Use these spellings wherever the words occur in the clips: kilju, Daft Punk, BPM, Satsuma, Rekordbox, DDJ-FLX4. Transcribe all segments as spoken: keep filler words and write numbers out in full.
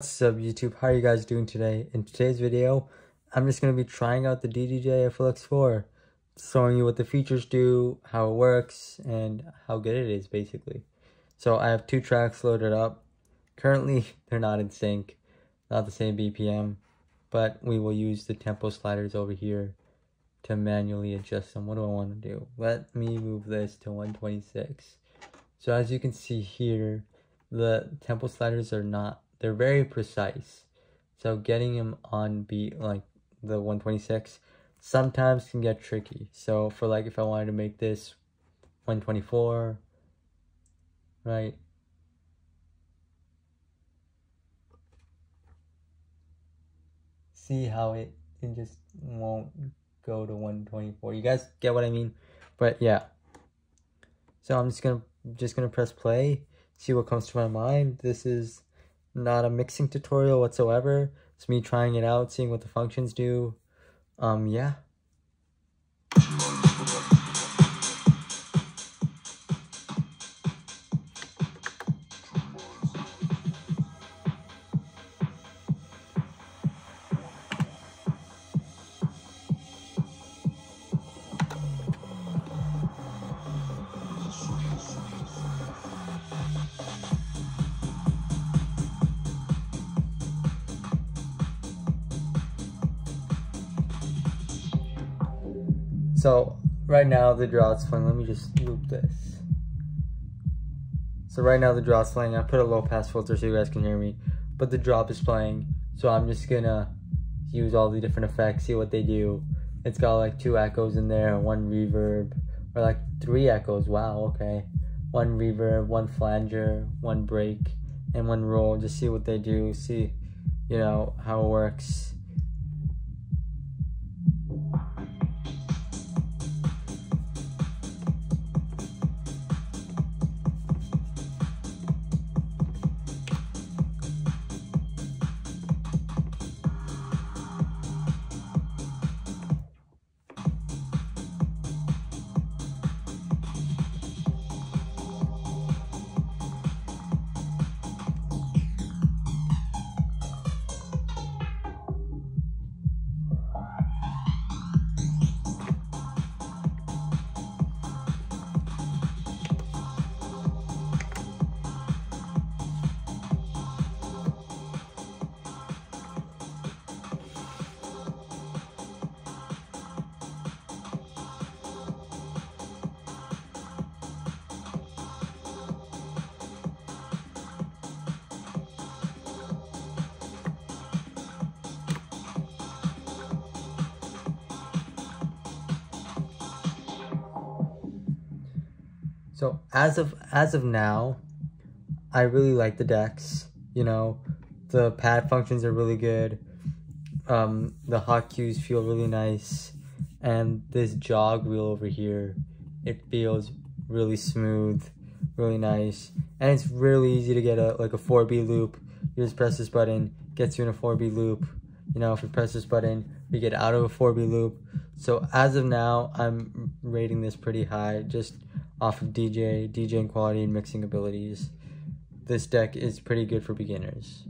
What's up YouTube, how are you guys doing today? In today's video, I'm just going to be trying out the D D J F L X four, showing you what the features do, how it works, and how good it is basically. So I have two tracks loaded up. Currently, they're not in sync, not the same B P M, but we will use the tempo sliders over here to manually adjust them. What do I want to do? Let me move this to one twenty-six. So as you can see here, the tempo sliders are not They're very precise, so getting them on beat like the one twenty-six sometimes can get tricky. So for like if I wanted to make this one twenty-four, right? See how it, it just won't go to one twenty-four. You guys get what I mean? But yeah. So I'm just gonna just gonna press play, see what comes to my mind. This is not a mixing tutorial whatsoever. It's me trying it out, seeing what the functions do. Um, yeah. So right now the draw's playing. Let me just loop this. So right now the draw's playing. I put a low pass filter so you guys can hear me, but the drop is playing. So I'm just gonna use all the different effects, see what they do. It's got like two echoes in there, one reverb, or like three echoes. Wow, okay. One reverb, one flanger, one break, and one roll. Just see what they do. See, you know, how it works. So as of as of now, I really like the decks. You know, the pad functions are really good. Um, the hot cues feel really nice, and this jog wheel over here, it feels really smooth, really nice, and it's really easy to get a like a four B loop. You just press this button, gets you in a four B loop. You know, if you press this button, we get out of a four B loop. So as of now, I'm rating this pretty high. Just off of D J, DJing quality and mixing abilities. This deck is pretty good for beginners.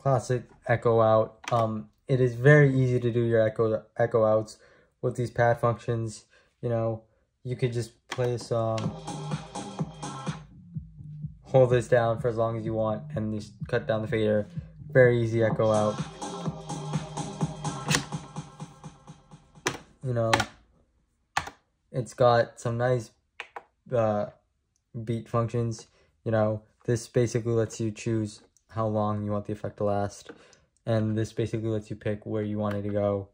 Classic echo out. Um, it is very easy to do your echo echo outs with these pad functions. You know, you could just play a song, hold this down for as long as you want, and just cut down the fader. Very easy echo out. You know, it's got some nice uh, beat functions. You know, this basically lets you choose how long you want the effect to last, and this basically lets you pick where you want it to go.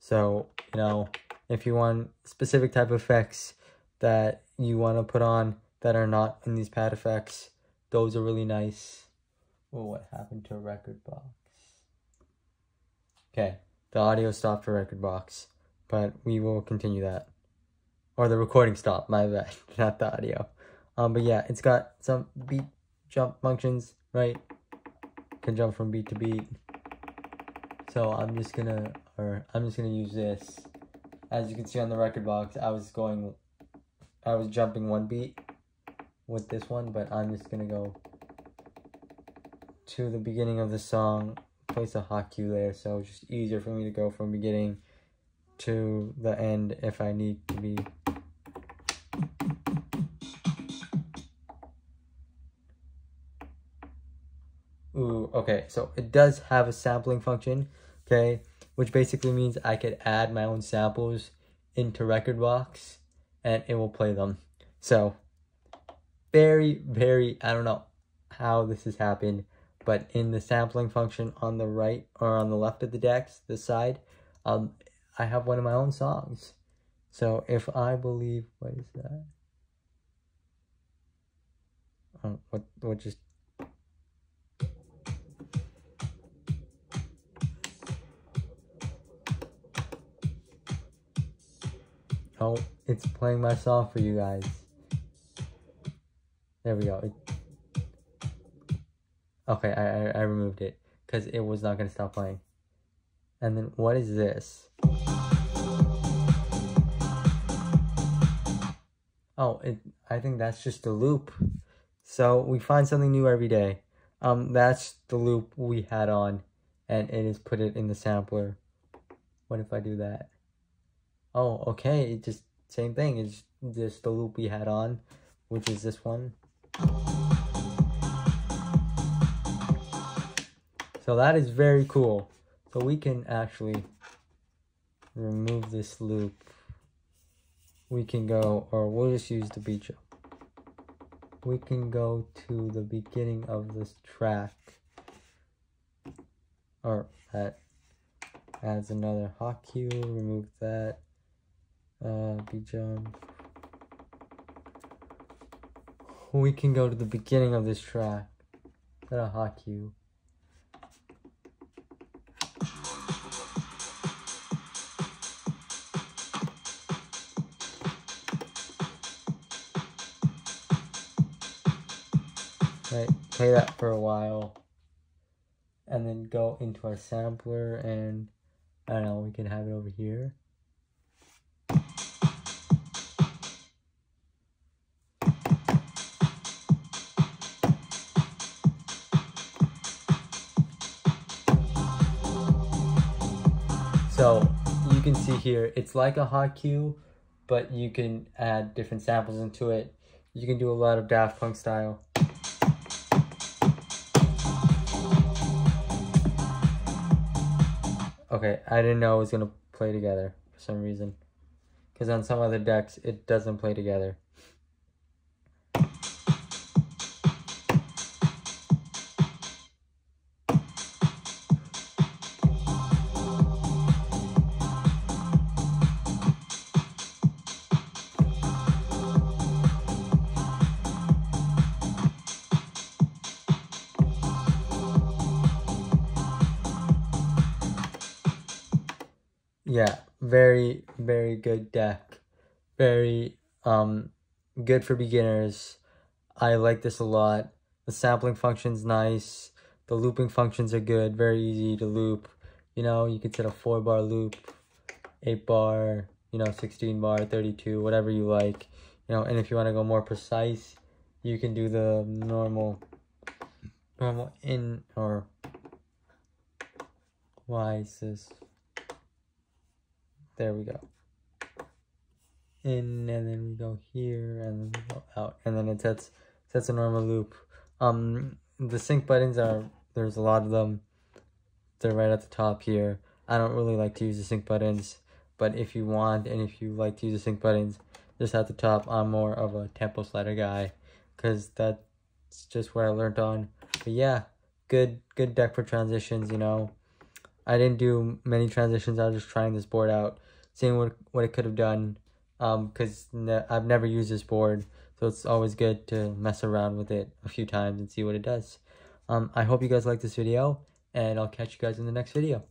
So, you know, if you want specific type of effects that you want to put on that are not in these pad effects, those are really nice. Oh, what happened to Rekordbox? Okay, the audio stopped for Rekordbox, but we will continue that. Or the recording stopped, my bad, not the audio. Um, but yeah, it's got some beat jump functions, right? Can jump from beat to beat. So I'm just gonna, or I'm just gonna use this. As you can see on the Rekordbox, I was going, I was jumping one beat with this one, but I'm just gonna go to the beginning of the song, place a hot cue there, so it's just easier for me to go from beginning to the end if I need to be. Ooh, okay, so it does have a sampling function, okay, which basically means I could add my own samples into Rekordbox and it will play them. So, very, very, I don't know how this has happened, but in the sampling function on the right, or on the left of the decks, this side, um, I have one of my own songs. So if I believe, what is that? Um, what, what just, oh, it's playing my song for you guys. There we go. It... Okay, I, I, I removed it because it was not going to stop playing. And then what is this? Oh, it, I think that's just the loop. So we find something new every day. Um, that's the loop we had on, and it is put it in the sampler. What if I do that? Oh, okay, it just, same thing, it's just the loop we had on, which is this one. So that is very cool. So we can actually remove this loop. We can go, or we'll just use the beat jump. We can go to the beginning of this track. Or that adds another hot cue, remove that. Uh, beat jump. We can go to the beginning of this track. Got a hot cue. Right, play that for a while, and then go into our sampler, and I don't know. We can have it over here. So you can see here, it's like a hot cue, but you can add different samples into it. You can do a lot of Daft Punk style. Okay, I didn't know it was gonna play together for some reason, because on some other decks, it doesn't play together. Yeah, very, very good deck. Very um, good for beginners. I like this a lot. The sampling function's nice. The looping functions are good. Very easy to loop. You know, you can set a four bar loop, eight bar, you know, sixteen bar, thirty-two, whatever you like. You know, and if you want to go more precise, you can do the normal, normal in, or Why is this? There we go. In, and then we go here, and then we go out, and then it sets sets a normal loop. Um, the sync buttons are, there's a lot of them. They're right at the top here. I don't really like to use the sync buttons, but if you want, and if you like to use the sync buttons, just at the top, I'm more of a tempo slider guy, because that's just what I learned on. But yeah, good good deck for transitions, you know. I didn't do many transitions, I was just trying this board out, seeing what, what it could have done, um, because ne I've never used this board, so it's always good to mess around with it a few times and see what it does. Um, I hope you guys like this video, and I'll catch you guys in the next video.